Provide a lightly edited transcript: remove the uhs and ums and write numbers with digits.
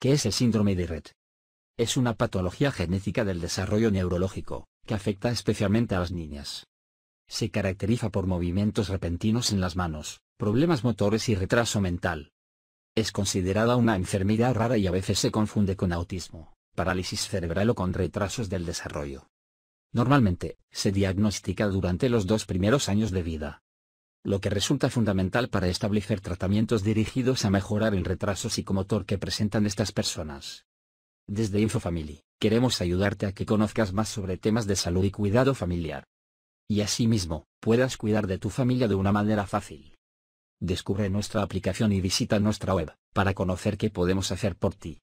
¿Qué es el síndrome de Rett? Es una patología genética del desarrollo neurológico, que afecta especialmente a las niñas. Se caracteriza por movimientos repentinos en las manos, problemas motores y retraso mental. Es considerada una enfermedad rara y a veces se confunde con autismo, parálisis cerebral o con retrasos del desarrollo. Normalmente, se diagnostica durante los 2 primeros años de vida, lo que resulta fundamental para establecer tratamientos dirigidos a mejorar el retraso psicomotor que presentan estas personas. Desde InfoFamily, queremos ayudarte a que conozcas más sobre temas de salud y cuidado familiar. Y asimismo, puedas cuidar de tu familia de una manera fácil. Descubre nuestra aplicación y visita nuestra web, para conocer qué podemos hacer por ti.